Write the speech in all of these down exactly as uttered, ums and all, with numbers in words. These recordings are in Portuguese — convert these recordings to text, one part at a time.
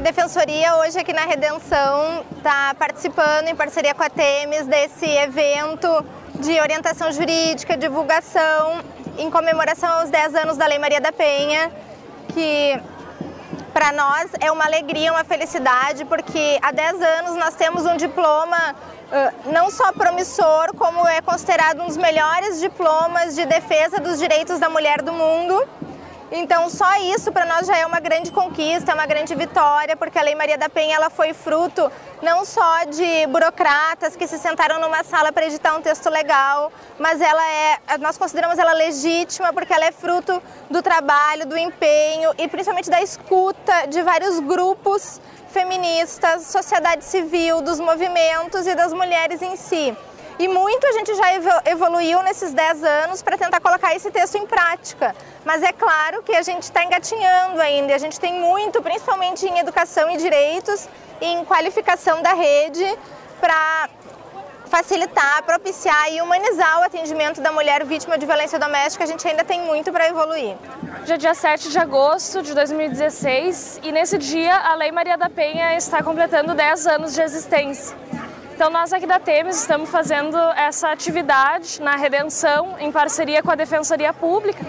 A Defensoria hoje aqui na Redenção está participando em parceria com a Themis desse evento de orientação jurídica, divulgação em comemoração aos dez anos da Lei Maria da Penha, que para nós é uma alegria, uma felicidade, porque há dez anos nós temos um diploma uh, não só promissor, como é considerado um dos melhores diplomas de defesa dos direitos da mulher do mundo. Então só isso para nós já é uma grande conquista, uma grande vitória, porque a Lei Maria da Penha ela foi fruto não só de burocratas que se sentaram numa sala para editar um texto legal, mas ela é, nós consideramos ela legítima porque ela é fruto do trabalho, do empenho e principalmente da escuta de vários grupos feministas, sociedade civil, dos movimentos e das mulheres em si. E muito a gente já evoluiu nesses dez anos para tentar colocar esse texto em prática. Mas é claro que a gente está engatinhando ainda, a gente tem muito, principalmente em educação e direitos, e em qualificação da rede, para facilitar, propiciar e humanizar o atendimento da mulher vítima de violência doméstica. A gente ainda tem muito para evoluir. Hoje é dia sete de agosto de dois mil e dezesseis e nesse dia a Lei Maria da Penha está completando dez anos de existência. Então nós aqui da Themis estamos fazendo essa atividade na Redenção em parceria com a Defensoria Pública.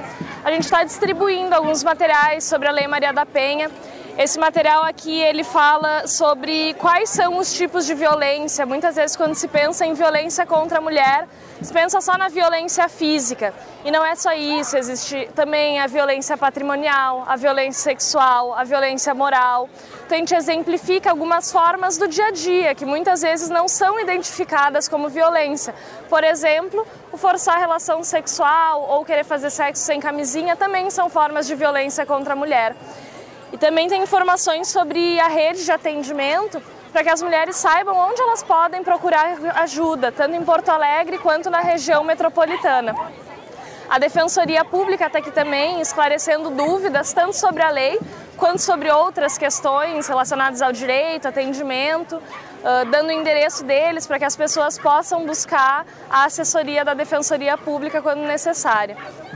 A gente está distribuindo alguns materiais sobre a Lei Maria da Penha. Esse material aqui ele fala sobre quais são os tipos de violência. Muitas vezes quando se pensa em violência contra a mulher, se pensa só na violência física. E não é só isso, existe também a violência patrimonial, a violência sexual, a violência moral. Então a gente exemplifica algumas formas do dia a dia, que muitas vezes não são identificadas como violência. Por exemplo, o forçar a relação sexual ou querer fazer sexo sem camisinha também são formas de violência contra a mulher. E também tem informações sobre a rede de atendimento, para que as mulheres saibam onde elas podem procurar ajuda, tanto em Porto Alegre quanto na região metropolitana. A Defensoria Pública está aqui também esclarecendo dúvidas, tanto sobre a lei, quanto sobre outras questões relacionadas ao direito, atendimento, dando o endereço deles para que as pessoas possam buscar a assessoria da Defensoria Pública quando necessária.